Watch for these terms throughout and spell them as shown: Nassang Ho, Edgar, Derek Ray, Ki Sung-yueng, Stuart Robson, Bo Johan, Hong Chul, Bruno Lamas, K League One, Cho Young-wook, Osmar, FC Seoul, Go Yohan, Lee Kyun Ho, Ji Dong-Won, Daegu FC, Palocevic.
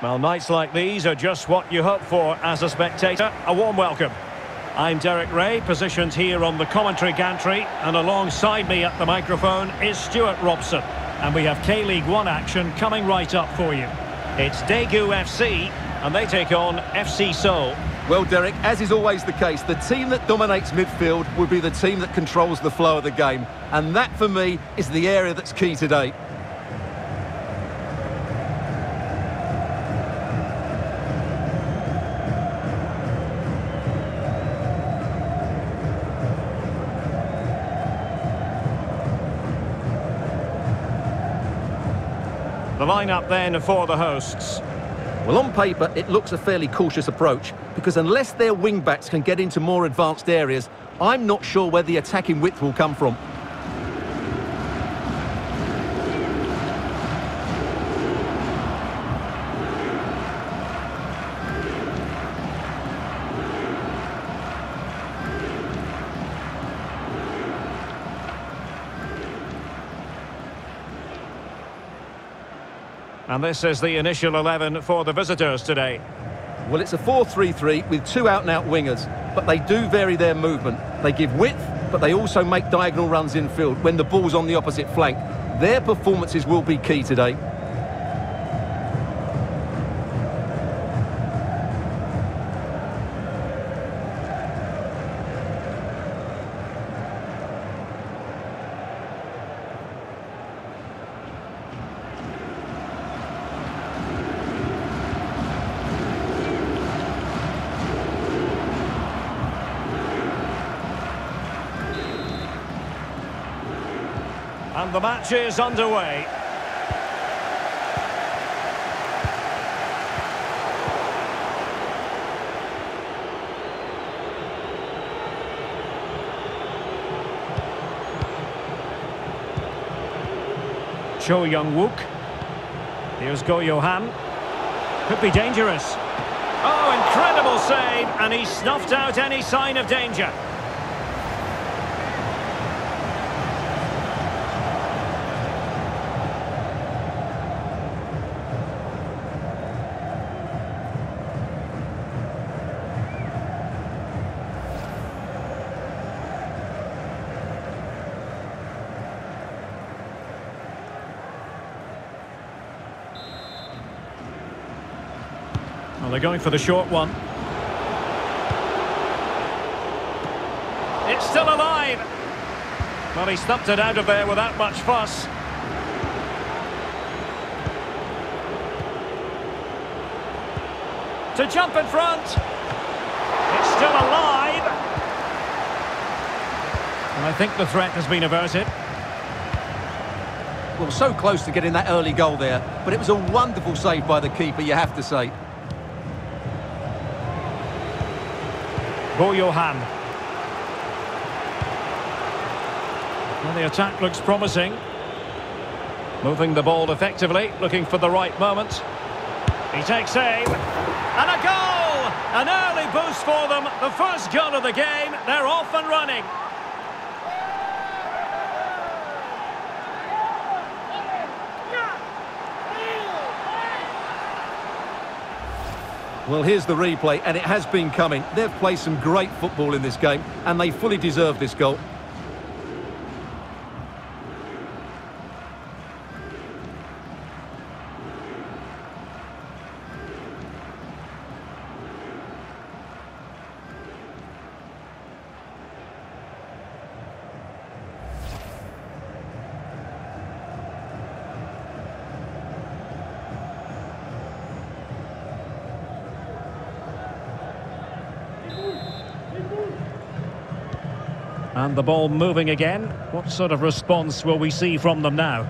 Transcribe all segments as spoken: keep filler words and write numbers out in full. Well, nights like these are just what you hope for as a spectator. A warm welcome. I'm Derek Ray, positioned here on the commentary gantry, and alongside me at the microphone is Stuart Robson. And we have K League One action coming right up for you. It's Daegu F C, and they take on F C Seoul. Well, Derek, as is always the case, the team that dominates midfield will be the team that controls the flow of the game. And that, for me, is the area that's key today. The lineup then for the hosts. Well, on paper, it looks a fairly cautious approach, because unless their wing-backs can get into more advanced areas, I'm not sure where the attacking width will come from. And this is the initial eleven for the visitors today. Well, it's a four three three with two out-and-out wingers, but they do vary their movement. They give width, but they also make diagonal runs in field when the ball's on the opposite flank. Their performances will be key today. And the match is underway. Cho Young-wook. Here's Go Yohan. Could be dangerous. Oh, incredible save, and he snuffed out any sign of danger. Well, they're going for the short one. It's still alive. Well, he stumped it out of there without much fuss. To jump in front. It's still alive. And I think the threat has been averted. Well, so close to getting that early goal there, but it was a wonderful save by the keeper, you have to say. Bo Johan. Well, the attack looks promising. Moving the ball effectively, looking for the right moment. He takes aim. And a goal! An early boost for them. The first goal of the game. They're off and running. Well, here's the replay, and it has been coming. They've played some great football in this game, and they fully deserve this goal. And the ball moving again. What sort of response will we see from them now?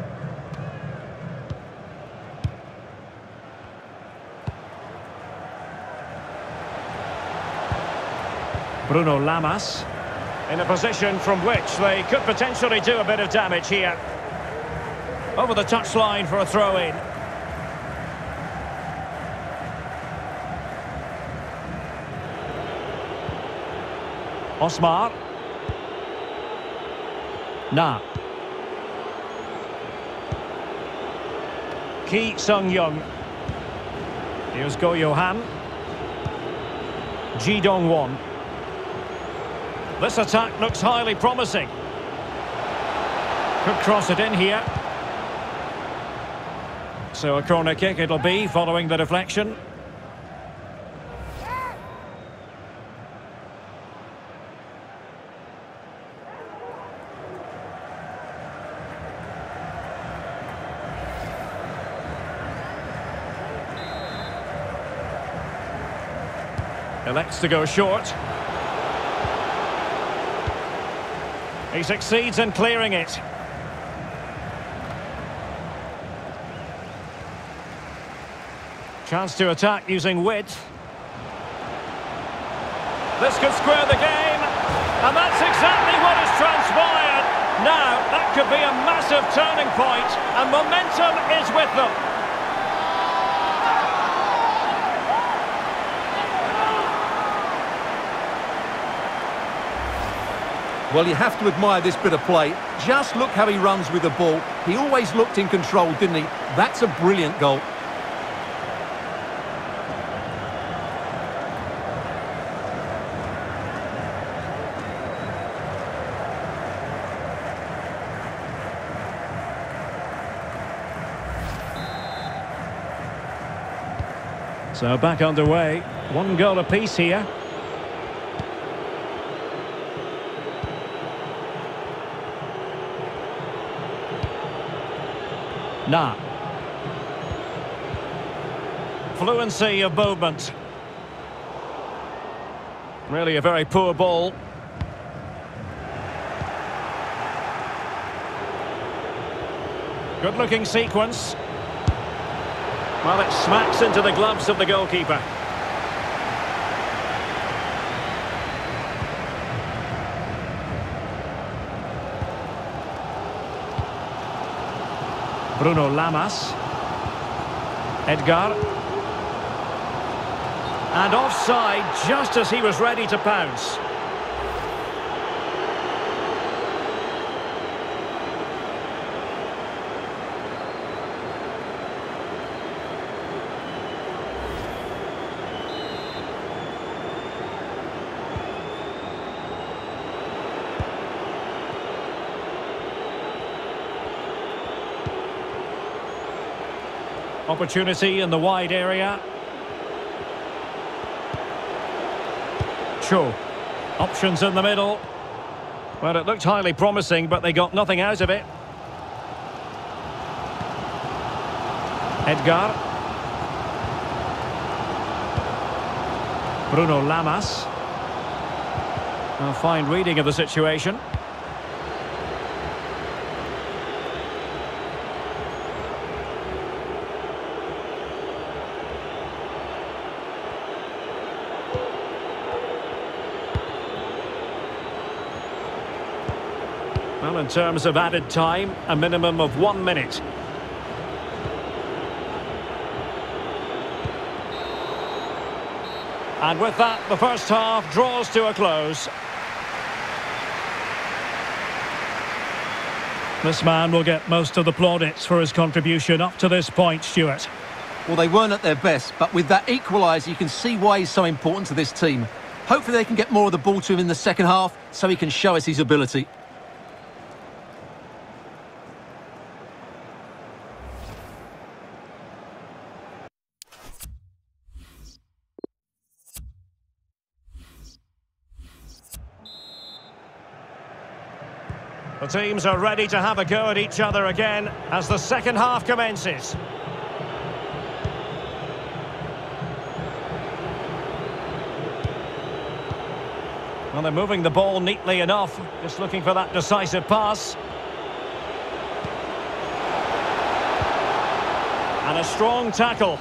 Bruno Lamas in a position from which they could potentially do a bit of damage here. Over the touchline for a throw-in. Osmar. Nah. Ki Sung-yueng. Here's Go Yohan. Ji Dong-Won. This attack looks highly promising. Could cross it in here. So a corner kick it'll be, following the deflection. Elects to go short. He succeeds in clearing it. Chance to attack using width. This could square the game, and that's exactly what has transpired. Now, that could be a massive turning point, and momentum is with them. Well, you have to admire this bit of play. Just look how he runs with the ball. He always looked in control, didn't he? That's a brilliant goal. So back underway. One goal apiece here. Nah. Fluency of movement. Really a very poor ball. Good looking sequence. Well, it smacks into the gloves of the goalkeeper. Bruno Lamas. Edgar. And offside just as he was ready to pounce. Opportunity in the wide area. Cho. Options in the middle. Well, it looked highly promising, but they got nothing out of it. Edgar. Bruno Lamas. A fine reading of the situation. Well, in terms of added time, a minimum of one minute. And with that, the first half draws to a close. This man will get most of the plaudits for his contribution up to this point, Stuart. Well, they weren't at their best, but with that equaliser, you can see why he's so important to this team. Hopefully they can get more of the ball to him in the second half, so he can show us his ability. The teams are ready to have a go at each other again as the second half commences. Well, they're moving the ball neatly enough, just looking for that decisive pass. And a strong tackle.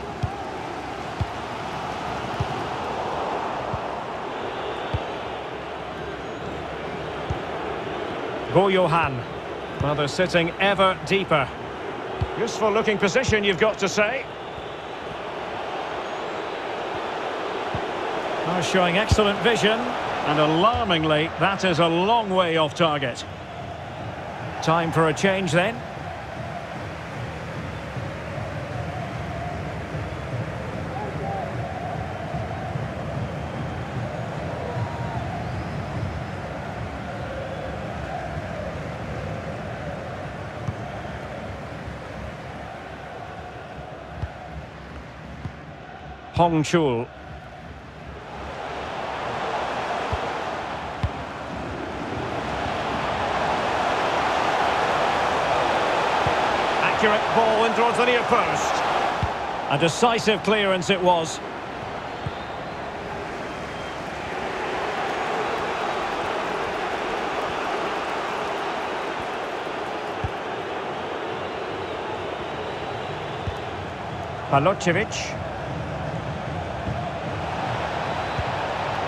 Bo Johan. Well, they're sitting ever deeper. Useful looking position, you've got to say. Oh, showing excellent vision, and alarmingly, that is a long way off target. Time for a change then. Hong Chul. Accurate ball in towards the near post. A decisive clearance it was. Palocevic.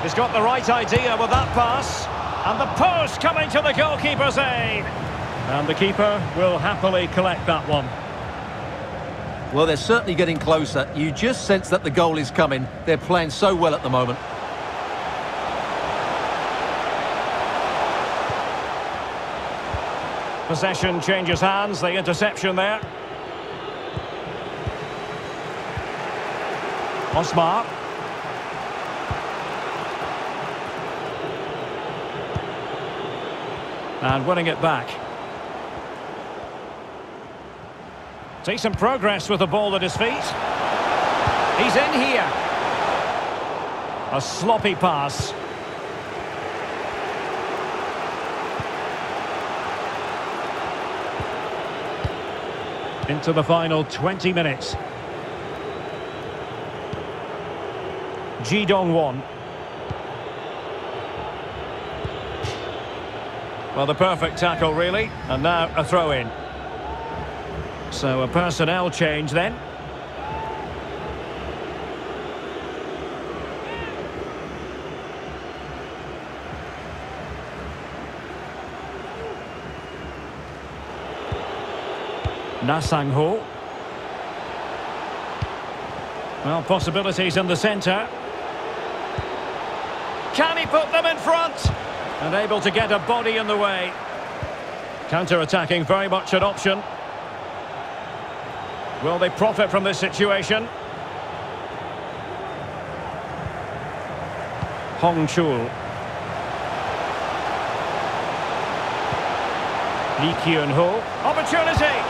He's got the right idea with that pass. And the post coming to the goalkeeper's aid. And the keeper will happily collect that one. Well, they're certainly getting closer. You just sense that the goal is coming. They're playing so well at the moment. Possession changes hands. The interception there. Osmar. And winning it back. Decent progress with the ball at his feet. He's in here. A sloppy pass. Into the final twenty minutes. Ji Dong-Won. Well, the perfect tackle, really. And now a throw-in. So a personnel change then. Nassang Ho. Well, possibilities in the centre. Can he put them in front? And able to get a body in the way. Counter-attacking, very much an option. Will they profit from this situation? Hong Chul. Lee Kyun Ho. Opportunity!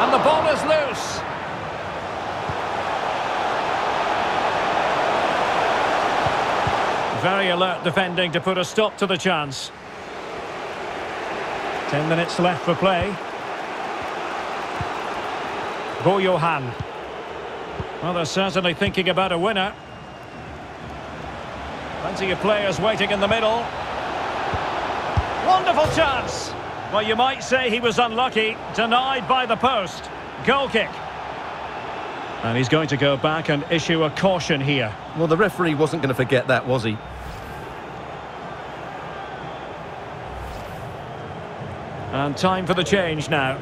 And the ball is loose. Very alert defending to put a stop to the chance. Ten minutes left for play. Go Yohan. Well, they're certainly thinking about a winner. Plenty of players waiting in the middle. Wonderful chance. Well, you might say he was unlucky. Denied by the post. Goal kick. And he's going to go back and issue a caution here. Well, the referee wasn't going to forget that, was he? And time for the change now.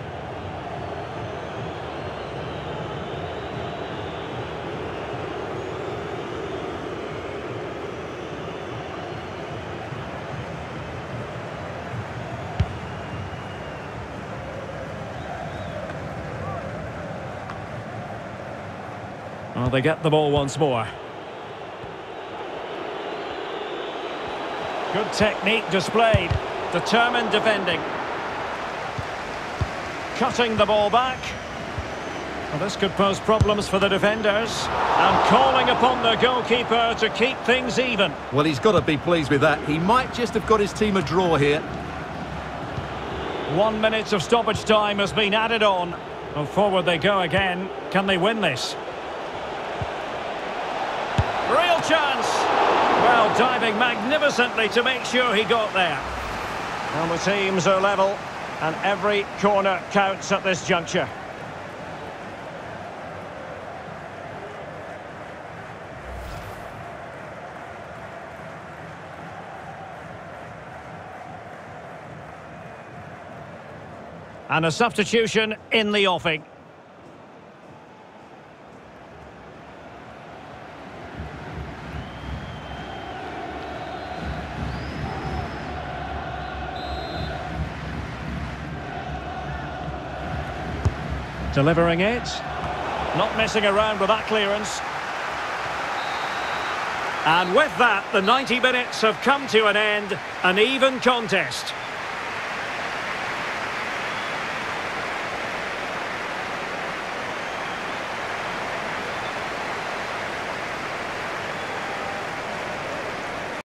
Well, they get the ball once more. Good technique displayed. Determined defending. Cutting the ball back. Well, this could pose problems for the defenders. And calling upon the goalkeeper to keep things even. Well, he's got to be pleased with that. He might just have got his team a draw here. One minute of stoppage time has been added on. And forward they go again. Can they win this? Real chance. Well, diving magnificently to make sure he got there. And the teams are level, and every corner counts at this juncture. And a substitution in the offing. Delivering it. Not messing around with that clearance. And with that, the ninety minutes have come to an end. An even contest.